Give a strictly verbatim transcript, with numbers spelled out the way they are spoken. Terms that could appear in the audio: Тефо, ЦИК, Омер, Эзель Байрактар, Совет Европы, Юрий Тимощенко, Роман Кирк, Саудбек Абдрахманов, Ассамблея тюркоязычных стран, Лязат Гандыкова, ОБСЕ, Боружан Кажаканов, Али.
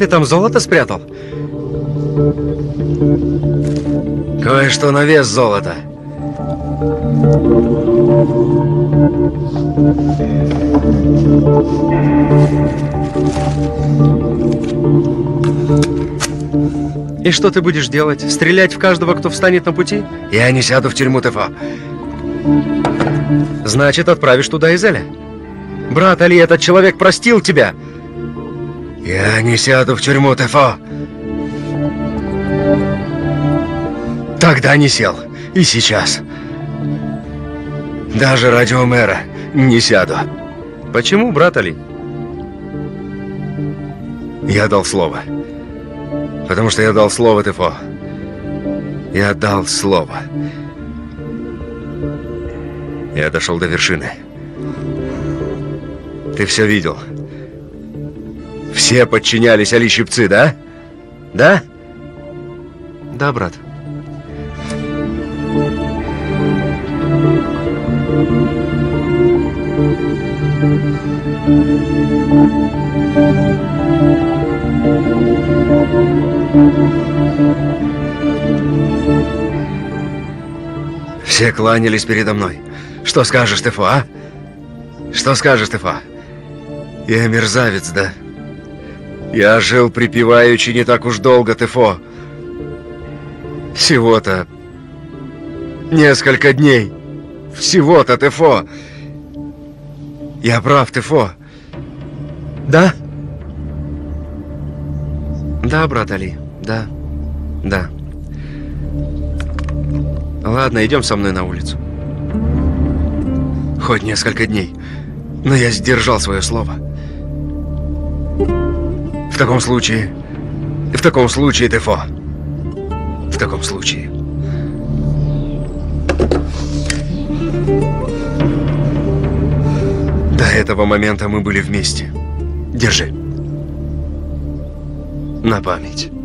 Ты там золото спрятал? Кое-что на вес золота. И что ты будешь делать? Стрелять в каждого, кто встанет на пути? Я не сяду в тюрьму, Тефо. Значит, отправишь туда Эзеля. Брат Али, этот человек простил тебя. Я не сяду в тюрьму, Тефо. Тогда не сел. И сейчас. Даже ради Омера не сяду. Почему, брат Али? Я дал слово. Потому что я дал слово, Тефо. Я дал слово. Я дошел до вершины. Ты все видел. Все подчинялись Али Щипцы, да? Да? Да, брат. Все кланялись передо мной. Что скажешь, Тефо, а? Что скажешь, Тефо? Я мерзавец, да? Я жил припеваючи не так уж долго, Тефо. Всего-то несколько дней. Всего-то, Тефо. Я прав, Тефо. Да? Да, брат Али, да, да. Ладно, идем со мной на улицу. Хоть несколько дней, но я сдержал свое слово. В таком случае, в таком случае, Тефо, в таком случае. До этого момента мы были вместе. Держи. На память.